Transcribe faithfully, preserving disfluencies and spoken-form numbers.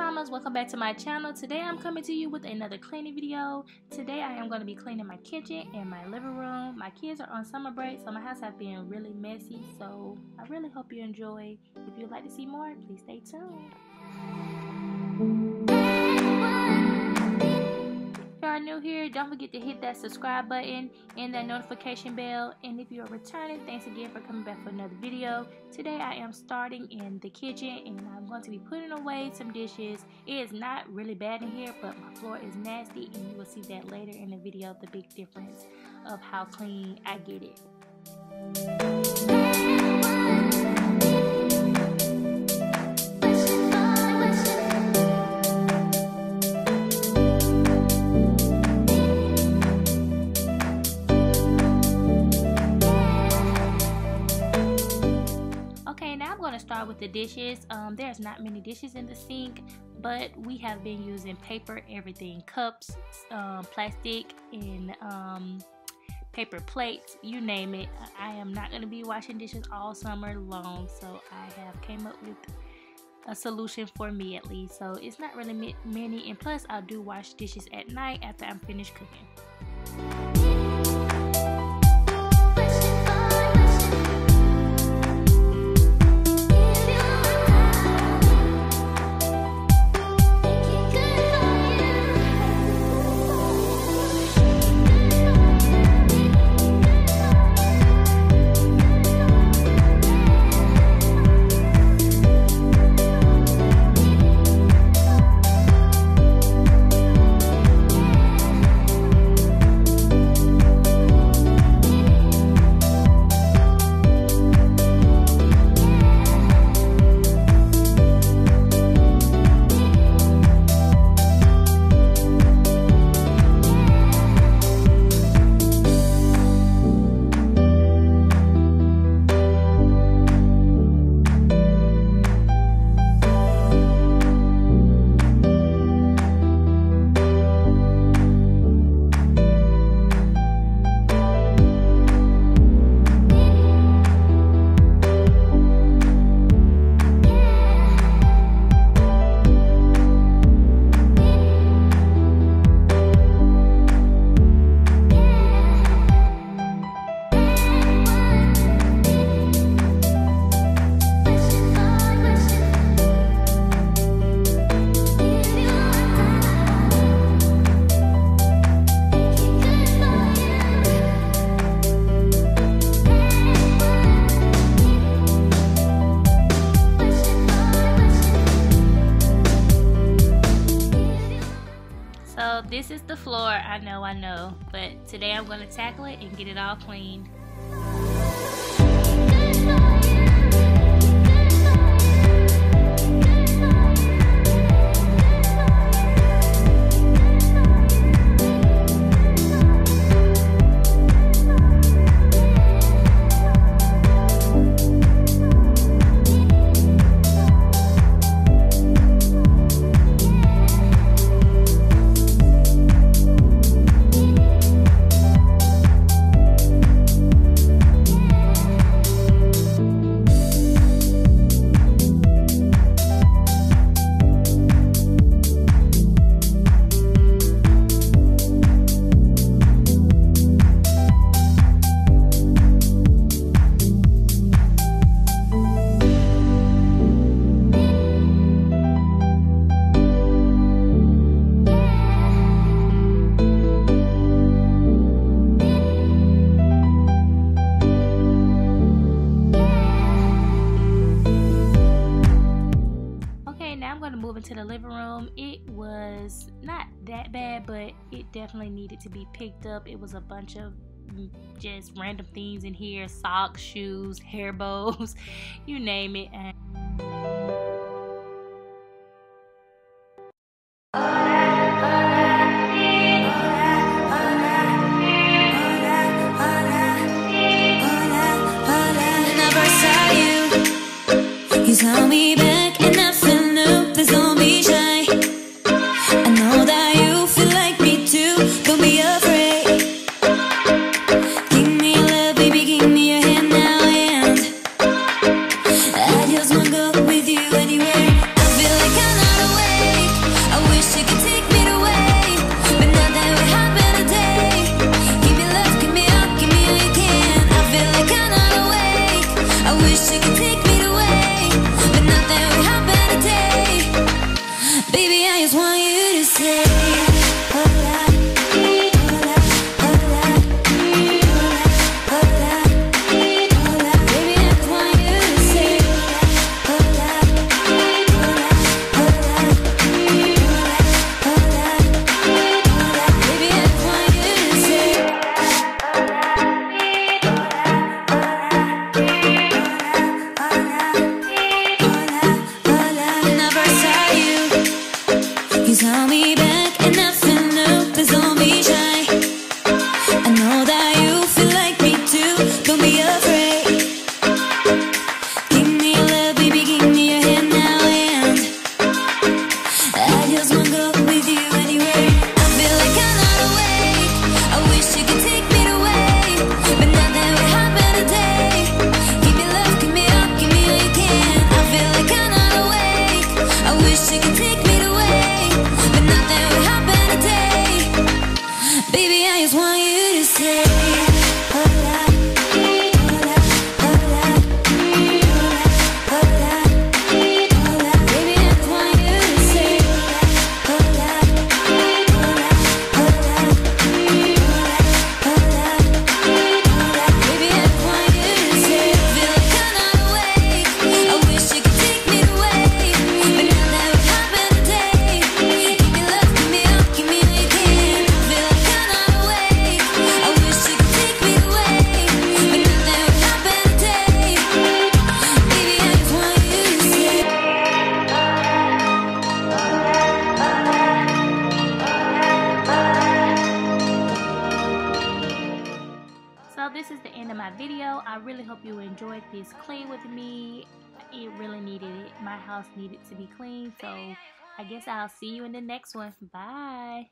mamas, welcome back to my channel. Today I'm coming to you with another cleaning video. Today I am going to be cleaning my kitchen and my living room. My kids are on summer break, so my house has been really messy, so I really hope you enjoy. If you'd like to see more, please stay tuned. If you are new here, don't forget to hit that subscribe button and that notification bell. And if you are returning, thanks again for coming back for another video. Today I am starting in the kitchen and I'm going to be putting away some dishes. It is not really bad in here, but my floor is nasty and you will see that later in the video, the big difference of how clean I get it. Start with the dishes. Um, there's not many dishes in the sink, but we have been using paper everything, cups, um, plastic, and um, paper plates, you name it. I am not going to be washing dishes all summer long, so I have came up with a solution for me, at least. So it's not really many, and plus I do wash dishes at night after I'm finished cooking. This is the floor, I know, I know, but today I'm going to tackle it and get it all cleaned. To the living room, it was not that bad, but it definitely needed to be picked up. It was a bunch of just random things in here: socks, shoes, hair bows, you name it. And you tell me back and I feel new, please don't be shy. I know that you feel like me too, don't be afraid. Give me your love, baby, give me your hand now, and I just wanna go with you anywhere. I feel like I'm not away. This is the end of my video. I really hope you enjoyed this clean with me. It really needed it. My house needed to be clean. So I guess I'll see you in the next one. Bye.